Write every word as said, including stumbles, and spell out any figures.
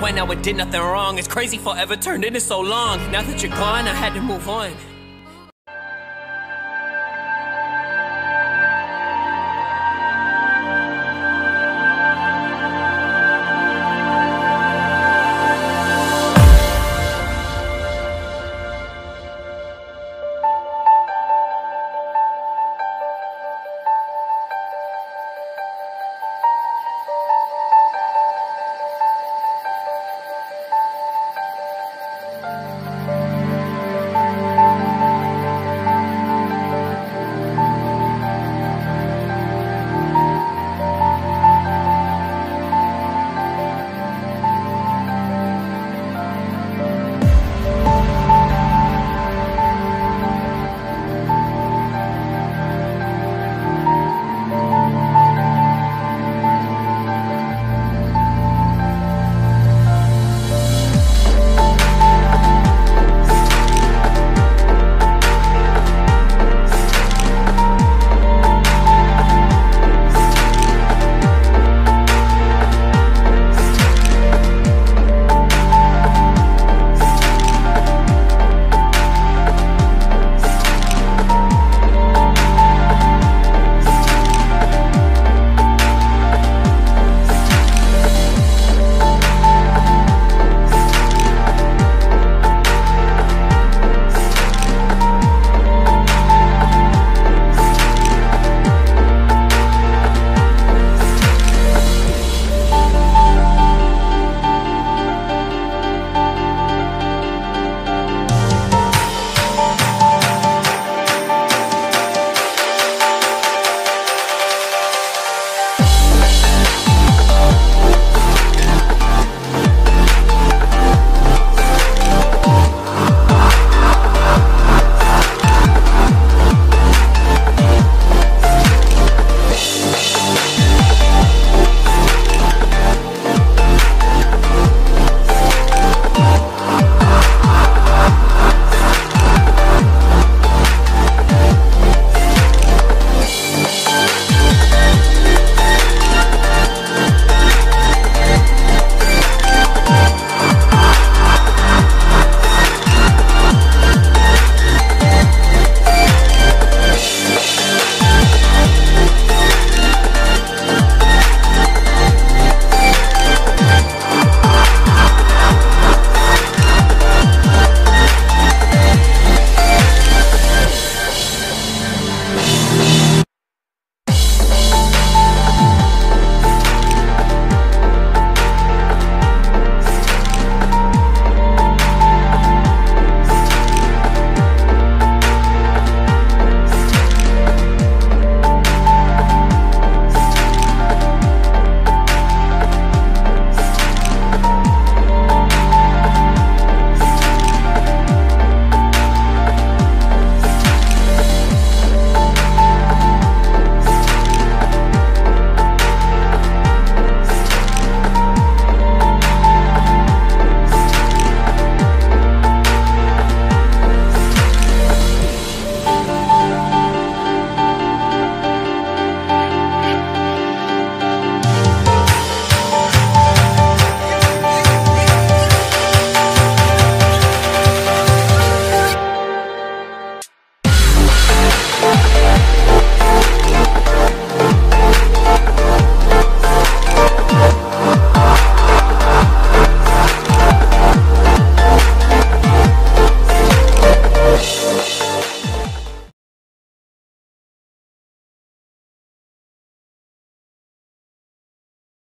When I did nothing wrong, it's crazy forever turned into so long. Now that you're gone, I had to move on.